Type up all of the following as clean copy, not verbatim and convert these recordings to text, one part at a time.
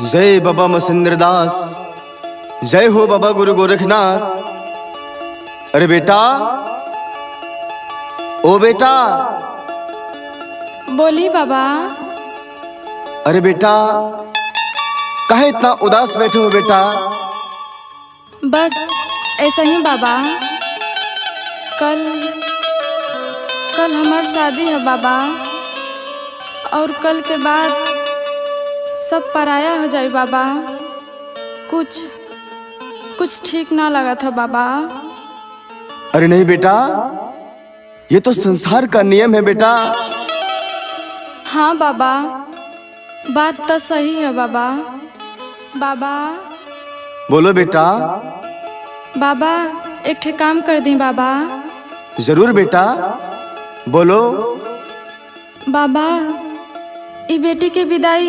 जय बाबा मसिंद्र दास, जय हो बाबा गुरु गोरखनाथ। अरे बेटा, ओ बेटा। बोली बाबा। अरे बेटा, काहे इतना उदास बैठे हो बेटा? बस ऐसा ही बाबा। कल हमारी शादी है बाबा, और कल के बाद सब पराया हो जाए बाबा। कुछ ठीक ना लगा था बाबा। अरे नहीं बेटा, ये तो संसार का नियम है बेटा। हाँ बाबा, बात तो सही है बाबा। बाबा। बोलो बेटा। बाबा एक ठे काम कर दें बाबा। जरूर बेटा, बोलो। बाबा, ई बेटी के विदाई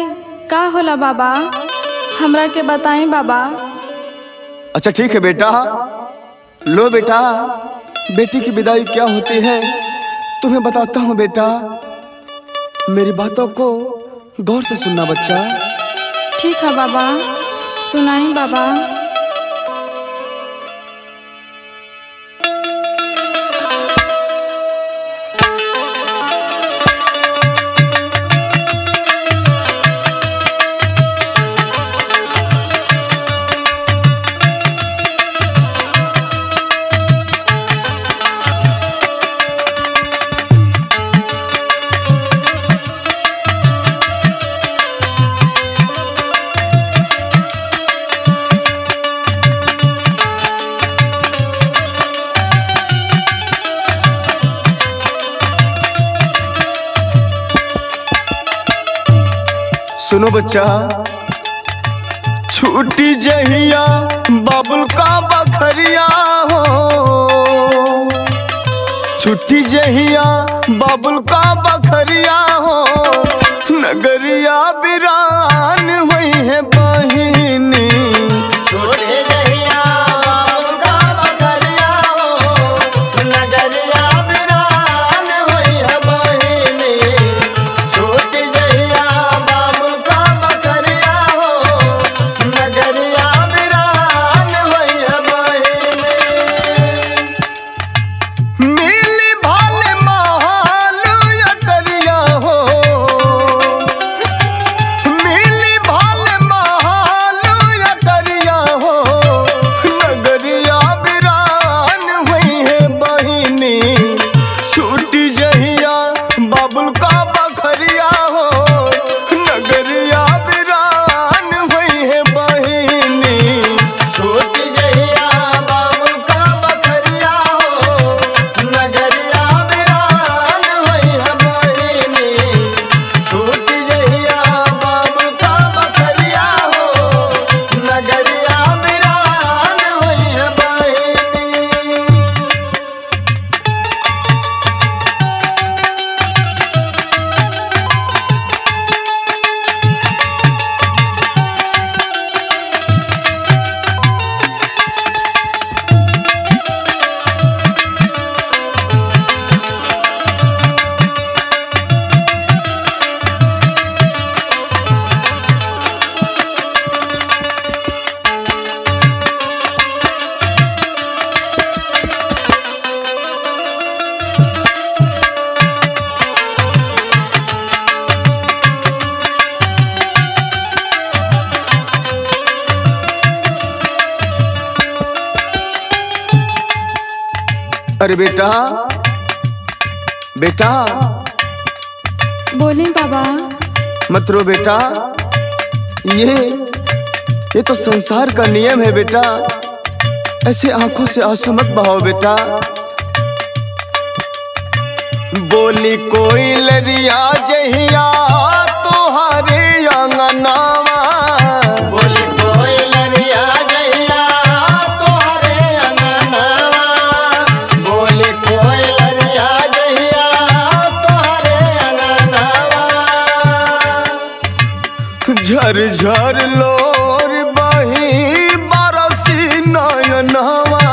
का होला बाबा? हमरा के बताएं बाबा। अच्छा ठीक है बेटा। लो बेटा, बेटी की विदाई क्या होती है तुम्हें बताता हूँ बेटा। मेरी बातों को गौर से सुनना बच्चा। ठीक है बाबा, सुनाएं बाबा। सुनो बच्चा, छूटी जहिया बाबुल का बखरिया हो, छूटी जहिया बाबुल का बखरिया हो, नगरिया बिरान हुई है बहिनी। छोटे जहिया बाबुल का बखरिया हो, नगरिया बिरान हुई है बहिनी। छोटी जहिया अरे बेटा, बेटा। बोले बाबा। मत रो बेटा, ये तो संसार का नियम है बेटा। ऐसे आंखों से आंसू मत बहाओ बेटा। बोली कोई लरिया जहिया तोहारे अंगनावा, बोली कोई लरिया जहिया तोहारे अंगनावा, बोली कोई लरिया जहिया तोहारे अंगनावा। झर झर लोर बही बरसी नयनवा,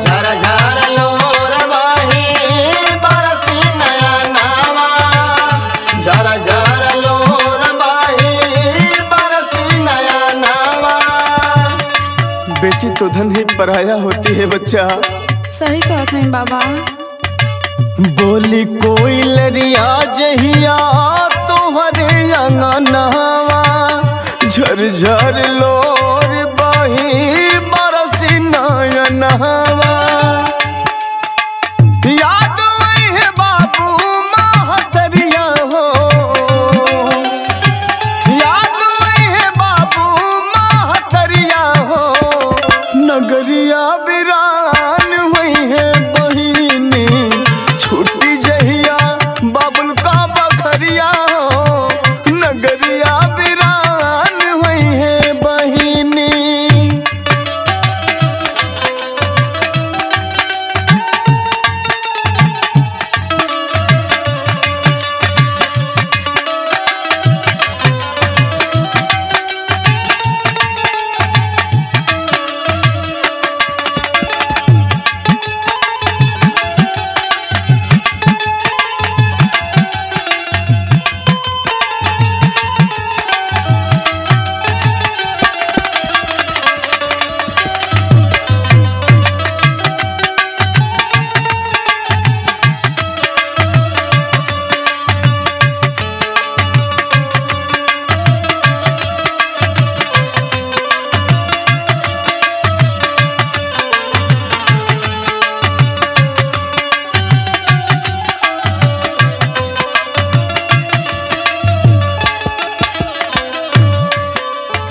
झर झर लोर बही बरसी बेटी तो धन ही पराया होती है बच्चा। सही कहते हैं बाबा। बोली कोई लरिया जहिया तुम्हारे अंगनावा, झरझर लोर बही बरसी नयनवा। याद आई है बाबू महतरिया हो, याद आई है बाबू महतरिया हो, नगरिया बिरान हुई है बहिनी छुट्टी जहिया बाबुल का बखरिया हो, नगरिया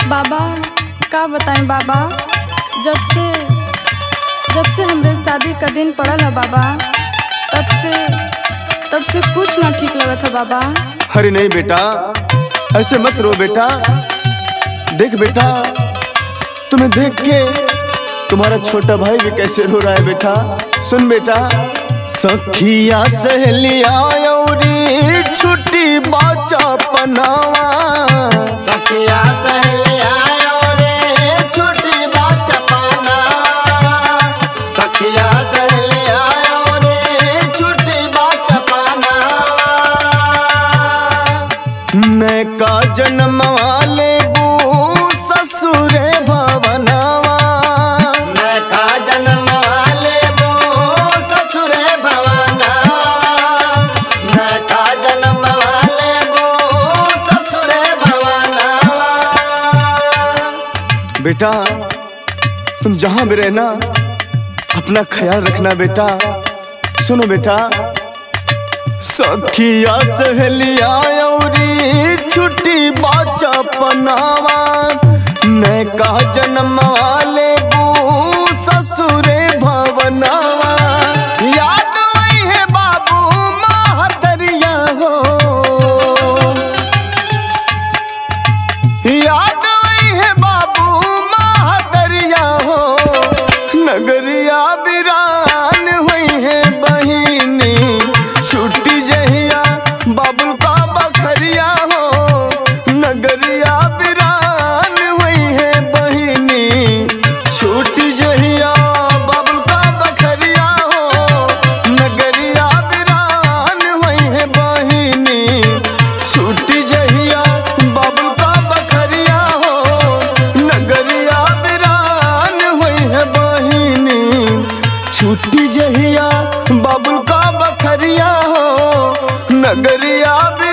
बाबा का बताएं बाबा। जब से हमरे शादी का दिन पड़ल है बाबा, तब से कुछ ना ठीक लगा था बाबा। अरे नहीं बेटा, ऐसे मत रो बेटा। देख बेटा, तुम्हें देख के तुम्हारा छोटा भाई भी कैसे रो रहा है बेटा। सुन बेटा, सखिया सहेलिया छुट्टी बाचा पनावा, सखिया का जन्म वाले बू ससुरे भवनवा, मैं का जन्म वाले बू ससुरे भवनवा, मैं का जन्म वाले बू ससुरे भवनवा। बेटा तुम जहाँ भी रहना अपना ख्याल रखना बेटा। सुनो बेटा, सखिया सहेलिया छुट्टी बाचा पनावा, मैं का जन्म वाले बू ससुरे भवनवा। याद आई है बाबू महतरिया हो, याद आई है बाबू महतरिया हो, नगरिया बिरान हुई है बहिनी छुट्टी जहिया बाबुल का बखरिया हो, नगरिया बिरान हुई है बहिनी छुट्टी जहिया बाबुल का बखरिया हो, नगरिया बिरान हुई है बहिनी छुट्टी जहिया बाबुल का बखरिया हो, नगरिया बिरान हुई है बहिनी छुट्टी जहिया बाबुल का बखरिया हो, नगरिया।